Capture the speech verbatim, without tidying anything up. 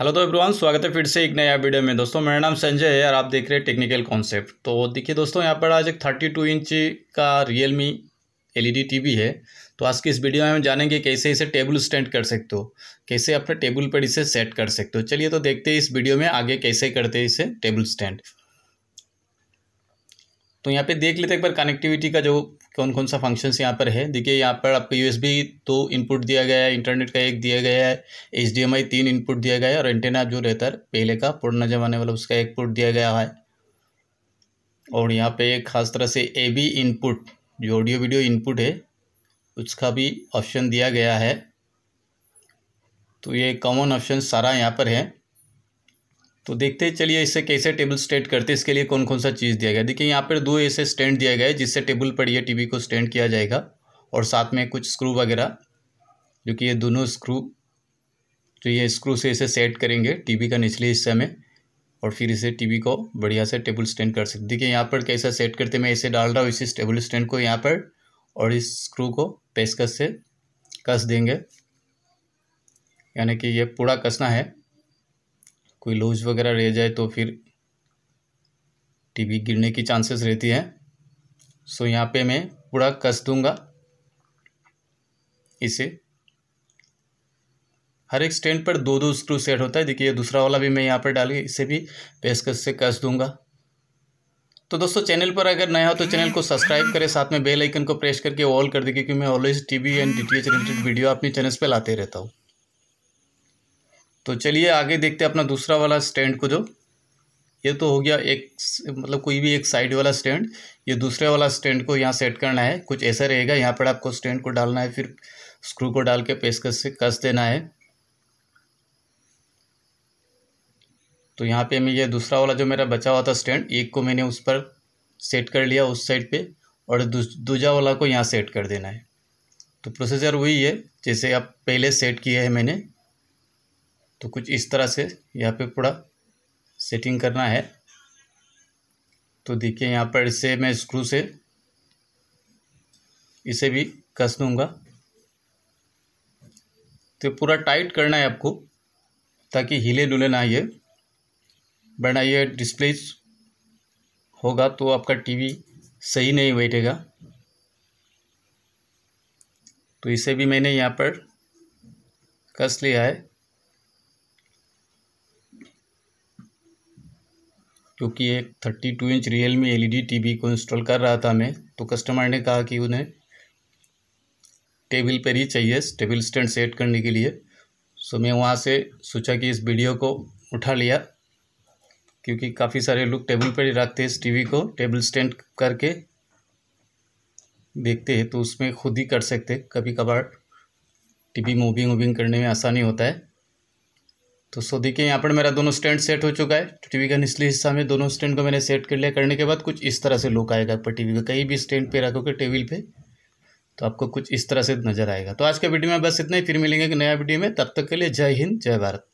Hello तो everyone, स्वागत है फिर से एक नया वीडियो में। दोस्तों मेरा नाम संजय है और आप देख रहे हैं टेक्निकल कॉन्सेप्ट। तो देखिए दोस्तों, यहाँ पर आज एक थर्टी टू इंच का Realme एलईडी टीवी है। तो आज की इस वीडियो में हम जानेंगे कैसे इसे टेबल स्टैंड कर सकते हो, कैसे अपने टेबल पर इसे सेट कर सकते हो। चलिए तो देखते हैं इस वीडियो में आगे कैसे करते हैं इसे टेबल स्टैंड। तो यहाँ पे देख लेते हैं एक बार कनेक्टिविटी का जो कौन कौन सा फंक्शंस यहाँ पर है। देखिए यहाँ पर आपको यूएसबी दो इनपुट दिया गया है, इंटरनेट का एक दिया गया है, एचडीएमआई तीन इनपुट दिया गया है और एंटेना जो रहता है पहले का पुराना जमाने वाला उसका एक पुट दिया गया है। और यहाँ पे एक खास तरह से एबी इनपुट जो ऑडियो वीडियो इनपुट है उसका भी ऑप्शन दिया गया है। तो ये कॉमन ऑप्शन सारा यहाँ पर है। तो देखते हैं चलिए इसे कैसे टेबल स्टैंड करते हैं, इसके लिए कौन कौन सा चीज़ दिया गया। देखिए यहाँ पर दो ऐसे स्टैंड दिया गया है जिससे टेबल पर ये टीवी को स्टैंड किया जाएगा और साथ में कुछ स्क्रू वगैरह, जो कि ये दोनों स्क्रू जो ये स्क्रू से इसे सेट करेंगे टीवी का निचले हिस्से में और फिर इसे टीवी को बढ़िया से टेबल स्टैंड कर सकते। देखिए यहाँ पर कैसा सेट करते, मैं इसे डाल रहा हूँ इस टेबल स्टैंड को यहाँ पर और इस स्क्रू को पेचकस से कस देंगे, यानी कि ये पूरा कसना है, कोई लूज वगैरह रह जाए तो फिर टीवी गिरने की चांसेस रहती है। सो यहाँ पे मैं पूरा कस दूंगा इसे। हर एक स्टैंड पर दो दो स्क्रू सेट होता है। देखिए ये दूसरा वाला भी मैं यहाँ पर डाल के इसे भी पेचकस से कस दूंगा। तो दोस्तों चैनल पर अगर नया हो तो चैनल को सब्सक्राइब करें, साथ में बेल आइकन को प्रेस करके ऑल कर दें, क्योंकि मैं always TV and DTH related video अपने चैनल पर लाते रहता हूँ। तो चलिए आगे देखते हैं अपना दूसरा वाला स्टैंड को। जो ये तो हो गया एक, मतलब कोई भी एक साइड वाला स्टैंड, ये दूसरे वाला स्टैंड को यहाँ सेट करना है। कुछ ऐसा रहेगा, यहाँ पर आपको स्टैंड को डालना है, फिर स्क्रू को डाल के पेचकस से कस देना है। तो यहाँ पे मैं ये दूसरा वाला जो मेरा बचा हुआ था स्टैंड, एक को मैंने उस पर सेट कर लिया उस साइड पर और दूसरा वाला को यहाँ सेट कर देना है। तो प्रोसीजर वही है जैसे आप पहले सेट किए हैं मैंने। तो कुछ इस तरह से यहाँ पे पूरा सेटिंग करना है। तो देखिए यहाँ पर इसे मैं स्क्रू से इसे भी कस दूँगा। तो पूरा टाइट करना है आपको ताकि हिले डुले ना, ये वरना ये डिस्प्ले होगा तो आपका टीवी सही नहीं बैठेगा। तो इसे भी मैंने यहाँ पर कस लिया है, क्योंकि एक thirty two inch Realme LED TV को इंस्टॉल कर रहा था मैं। तो कस्टमर ने कहा कि उन्हें टेबल पर ही चाहिए टेबल स्टैंड सेट करने के लिए। सो मैं वहाँ से सोचा कि इस वीडियो को उठा लिया, क्योंकि काफ़ी सारे लोग टेबल पर ही रखते हैं इस टीवी को, टेबल स्टैंड करके देखते हैं। तो उसमें खुद ही कर सकते, कभी कभार टीवी मूविंग वूविंग करने में आसानी होता है। तो सो देखिए यहाँ पर मेरा दोनों स्टैंड सेट हो चुका है। टीवी का निचले हिस्सा में दोनों स्टैंड को मैंने सेट कर लिया। करने के बाद कुछ इस तरह से लुक आएगा पर टीवी का, कहीं भी स्टैंड पे रखोगे टेबल पे तो आपको कुछ इस तरह से नजर आएगा। तो आज के वीडियो में बस इतना ही, फिर मिलेंगे एक नया वीडियो में। तब तक के लिए जय हिंद, जय भारत।